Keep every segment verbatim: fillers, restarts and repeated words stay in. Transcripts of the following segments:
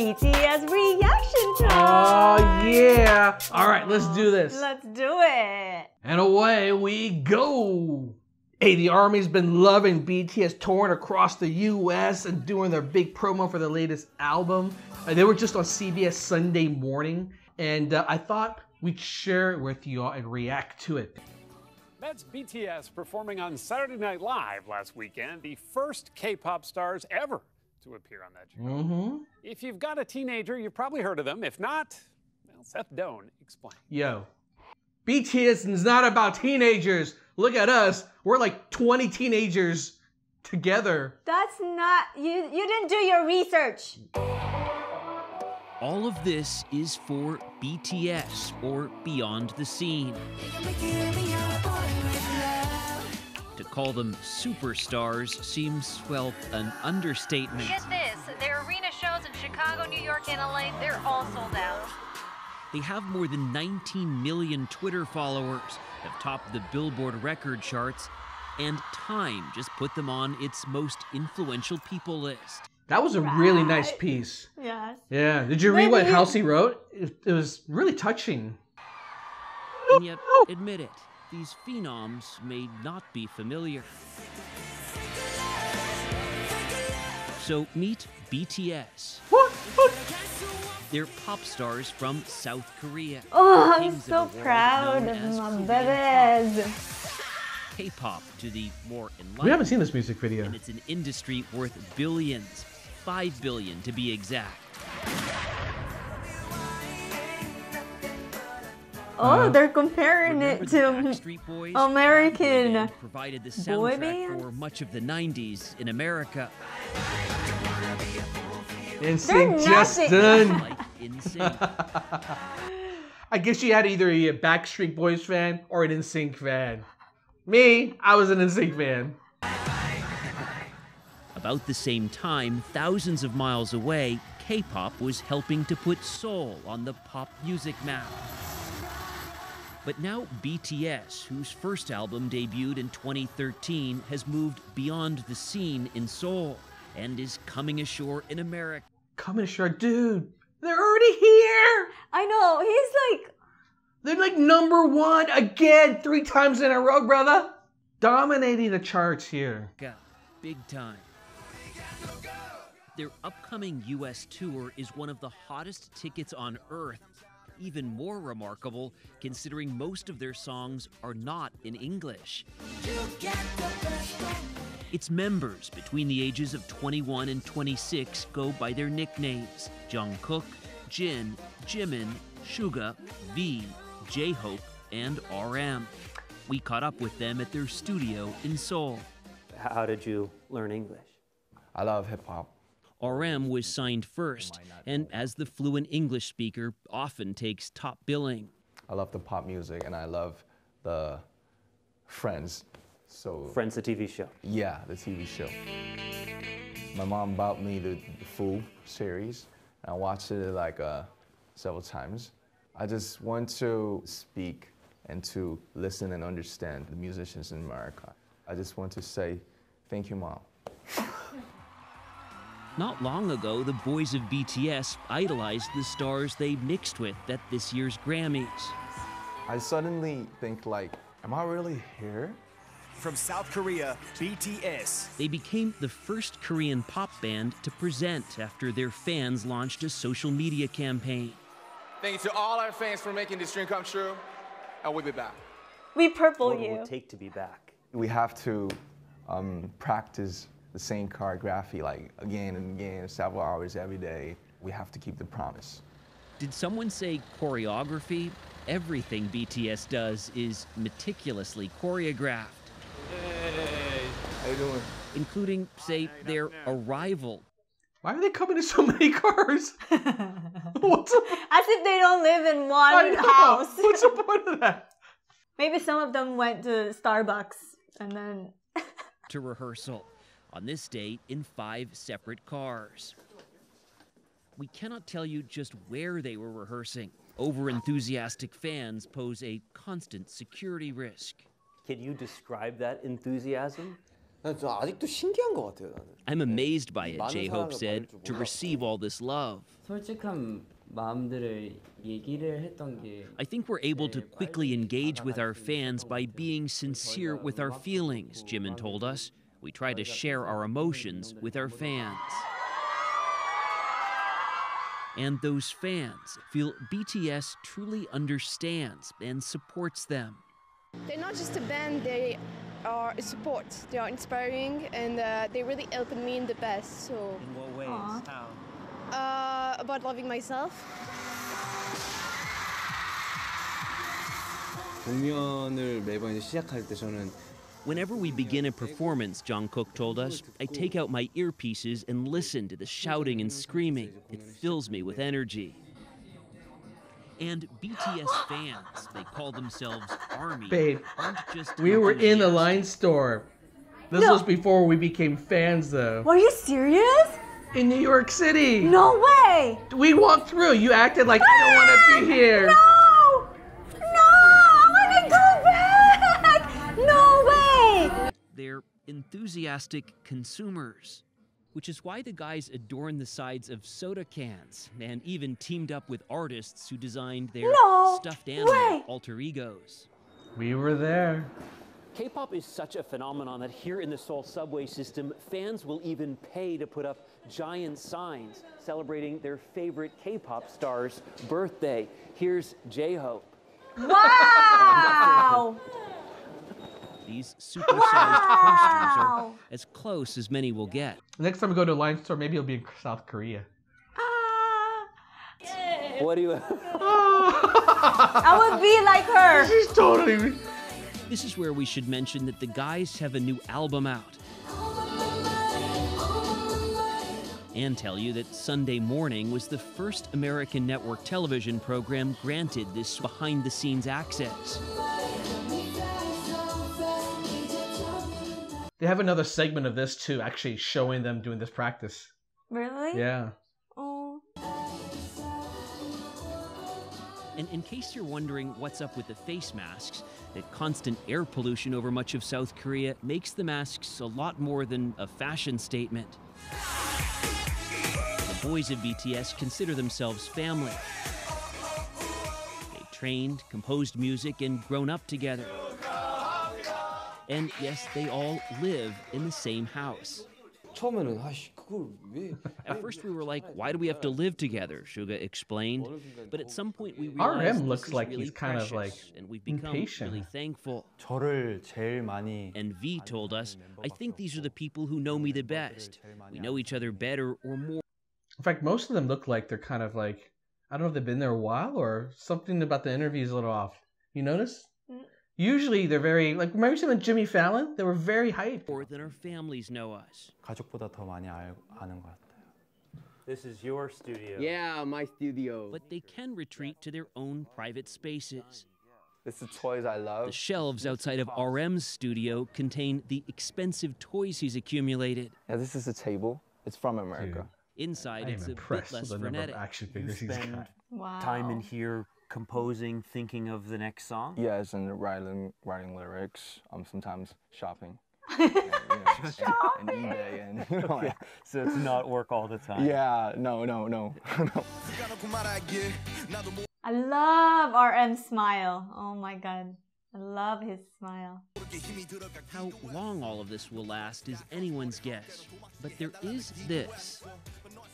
B T S reaction time! Oh yeah! Alright, let's do this. Let's do it! And away we go! Hey, the ARMY's been loving B T S touring across the U S and doing their big promo for their latest album. Uh, they were just on C B S Sunday morning, and uh, I thought we'd share it with you all and react to it. That's B T S performing on Saturday Night Live last weekend, the first K-pop stars ever to appear on that show. Mm-hmm. If you've got a teenager, you've probably heard of them. If not, well, Seth Doane, explain. Yo, B T S is not about teenagers. Look at us. We're like twenty teenagers together. That's not, you, you didn't do your research. All of this is for B T S, or Beyond the Scene. To call them superstars seems, well, an understatement. Get this, their arena shows in Chicago, New York, and L A, they're all sold out. They have more than nineteen million Twitter followers, have topped the Billboard record charts, and Time just put them on its most influential people list. That was a right. really nice piece. Yes. Yeah. Did you read Maybe. what Halsey wrote? It, it was really touching. And yet, admit it, these phenoms may not be familiar. So meet B T S. What? What? They're pop stars from South Korea. Oh, I'm so proud of my babies. K-pop to the more enlightened. We haven't seen this music video. And it's an industry worth billions, five billion to be exact. Oh, uh, they're comparing it to Backstreet Boys? American provided the soundtrack boy bands for much of the nineties in America. N sync just done. I guess you had either a Backstreet Boys fan or an N sync fan. Me, I was an N sync fan. About the same time, thousands of miles away, K-pop was helping to put Seoul on the pop music map. But now B T S, whose first album debuted in twenty thirteen, has moved beyond the scene in Seoul and is coming ashore in America. Coming ashore, dude, they're already here. I know, he's like... They're like number one again, three times in a row, brother. Dominating the charts here. God, big time. Their upcoming U S tour is one of the hottest tickets on earth. Even more remarkable, considering most of their songs are not in English. Its members, between the ages of twenty-one and twenty-six, go by their nicknames: Jungkook, Jin, Jimin, Suga, V, J-Hope, and R M. We caught up with them at their studio in Seoul. How did you learn English? I love hip-hop. R M was signed first, and as the fluent English speaker, often takes top billing. I love the pop music, and I love the Friends. So Friends, the T V show? Yeah, the T V show. My mom bought me the, the full series, and I watched it like a several times. I just want to speak and to listen and understand the musicians in America. I just want to say, thank you, Mom. Not long ago, the boys of B T S idolized the stars they mixed with at this year's Grammys. I suddenly think like, am I really here? From South Korea, B T S. They became the first Korean pop band to present after their fans launched a social media campaign. Thank you to all our fans for making this dream come true, and we'll be back. We purple what you. What will it take to be back? We have to um, practice the same choreography like again and again, several hours every day. We have to keep the promise. Did someone say choreography? Everything B T S does is meticulously choreographed. Hey, how you doing? Including, say, their arrival. Why are they coming in so many cars? What's up? As if they don't live in one house. What's the point of that? Maybe some of them went to Starbucks and then... to rehearsal. On this day, in five separate cars. We cannot tell you just where they were rehearsing. Over-enthusiastic fans pose a constant security risk. Can you describe that enthusiasm? I'm amazed by it, J-Hope said, to receive all this love. I think we're able to quickly engage with our fans by being sincere with our feelings, Jimin told us. We try to share our emotions with our fans. And those fans feel B T S truly understands and supports them. They're not just a band, they are a support. They are inspiring and uh, they really helped me in the best. So. In what ways? How? Uh, about loving myself. Whenever we begin a performance, Jungkook told us, I take out my earpieces and listen to the shouting and screaming. It fills me with energy. And B T S fans, they call themselves ARMY. Babe, just we were in the line store. This no. was before we became fans, though. What, are you serious? In New York City. No way. We walked through. You acted like I don't want to be here. No. They're enthusiastic consumers, which is why the guys adorn the sides of soda cans and even teamed up with artists who designed their no stuffed animal way. alter egos. We were there. K-pop is such a phenomenon that here in the Seoul subway system, fans will even pay to put up giant signs celebrating their favorite K-pop star's birthday. Here's J-Hope. Wow! These super-sized wow. posters are as close as many will get. Next time we go to a line store, maybe it'll be in South Korea. Ah! Yeah. What do you... I would be like her! She's totally me. This is where we should mention that the guys have a new album out. And tell you that Sunday Morning was the first American network television program granted this behind-the-scenes access. They have another segment of this too, actually showing them doing this practice. Really? Yeah. Oh. And in case you're wondering what's up with the face masks, that constant air pollution over much of South Korea makes the masks a lot more than a fashion statement. The boys of B T S consider themselves family. They trained, composed music, and grown up together. And yes, they all live in the same house. At first we were like, why do we have to live together, Suga explained. But at some point we realized R M looks like really he's kind precious, of like and we've become impatient. Really thankful. And V told us, I think these are the people who know me the best. We know each other better or more. In fact, most of them look like they're kind of like, I don't know if they've been there a while or something about the interview is a little off. You notice? Usually they're very, like, remember some of Jimmy Fallon? They were very hyped. More than our families know us. This is your studio. Yeah, my studio. But they can retreat to their own private spaces. This is toys I love. The shelves outside of R M's studio contain the expensive toys he's accumulated. Now this is a table. It's from America. Dude, Inside, it's a bit less frenetic. Action figures he's got. Wow. Time in here. Composing, thinking of the next song? Yes, and writing, writing lyrics. Um, sometimes shopping. and, you know, shopping. And, and eBay and you know, like, so it's not work all the time. Yeah, no, no, no. no. I love R M's smile. Oh my God, I love his smile. How long all of this will last is anyone's guess, but there is this.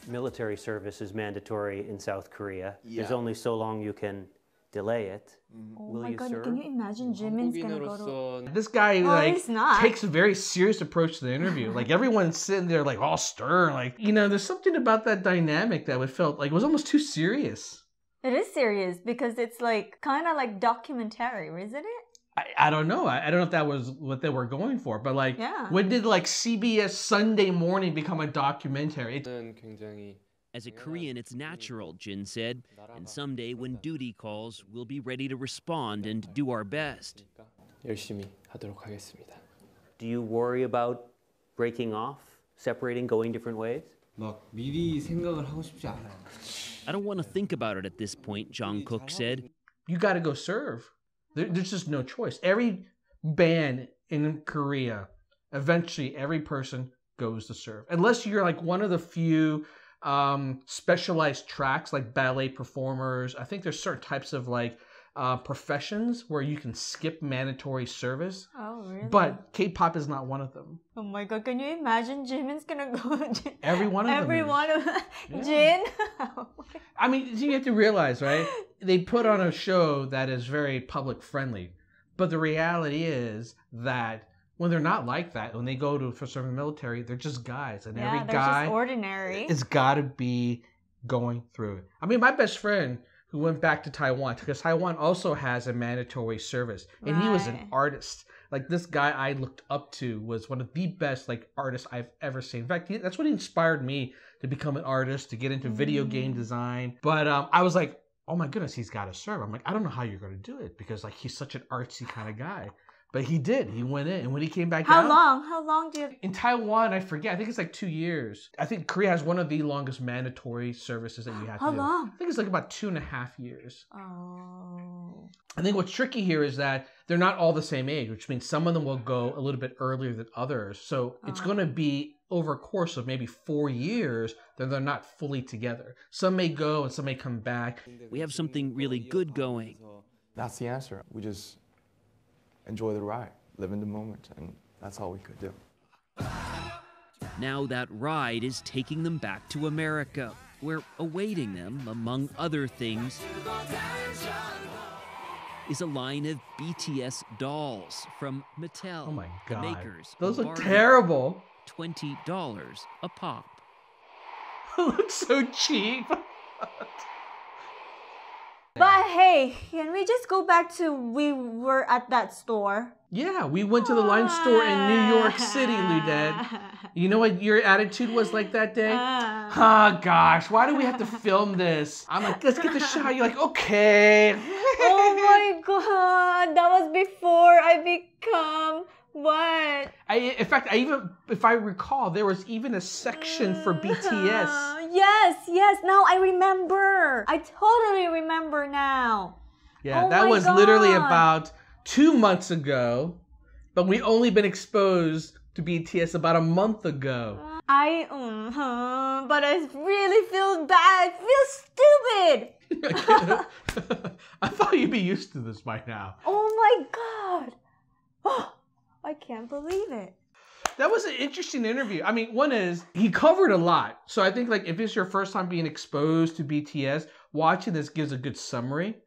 Military service is mandatory in South Korea. Yeah. There's only so long you can delay it. Oh Will my you God, serve? Can you imagine Jimin's gonna go to... This guy no, like takes a very serious approach to the interview. Like everyone's sitting there like all stern. Like, you know, there's something about that dynamic that would felt like it was almost too serious. It is serious because it's like kind of like documentary, isn't it? I, I don't know. I, I don't know if that was what they were going for, but like, yeah. When did like C B S Sunday Morning become a documentary? As a Korean, it's natural, Jin said, and someday when duty calls, we'll be ready to respond and do our best. Do you worry about breaking off, separating, going different ways? I don't want to think about it at this point, Jungkook said. You gotta go serve. There's just no choice. Every band in Korea, eventually every person goes to serve. Unless you're like one of the few um, specialized tracks like ballet performers. I think there's certain types of like uh, professions where you can skip mandatory service. Oh, really? But K-pop is not one of them. Oh my God, can you imagine Jimin's gonna go? Every one of Every them. Every one is. of them. Yeah. Jin? Oh I mean, you have to realize, right? They put on a show that is very public friendly. But the reality is that when they're not like that, when they go to for serving the military, they're just guys. And yeah, every guy just ordinary. It's got to be going through it. I mean, my best friend who went back to Taiwan, because Taiwan also has a mandatory service. And right. He was an artist. Like, this guy I looked up to was one of the best, like, artists I've ever seen. In fact, he, that's what inspired me to become an artist, to get into video mm. game design. But um, I was like, oh my goodness, he's got to serve. I'm like, I don't know how you're going to do it, because like he's such an artsy kind of guy. But he did. He went in. And when he came back out. How long? How long do you... In Taiwan, I forget. I think it's like two years. I think Korea has one of the longest mandatory services that you have to do. How long? I think it's like about two and a half years. Oh. I think what's tricky here is that they're not all the same age, which means some of them will go a little bit earlier than others. So oh. It's going to be over a course of maybe four years that they're not fully together. Some may go and some may come back. We have something really good going. That's the answer. We just... enjoy the ride, live in the moment, and that's all we could do. Now that ride is taking them back to America, where awaiting them, among other things, is a line of B T S dolls from Mattel. Oh my God. The makers. Those look terrible. twenty dollars a pop. It looks so cheap. But hey, can we just go back to we were at that store? Yeah, we went to the Line store in New York City, Ludette. You know what your attitude was like that day? Oh gosh, why do we have to film this? I'm like, let's get the shot. You're like, okay. Oh my God, that was before I become... what? I, in fact, I even, if I recall, there was even a section for B T S. Yes, yes. Now I remember. I totally remember now. Yeah, oh that was God. Literally about two months ago, but we only been exposed to B T S about a month ago. I, uh-huh, but I really feel bad. I feel stupid. I thought you'd be used to this by now. Oh my God. Oh. I can't believe it. That was an interesting interview. I mean, one is, he covered a lot. So I think like if it's your first time being exposed to B T S, watching this gives a good summary.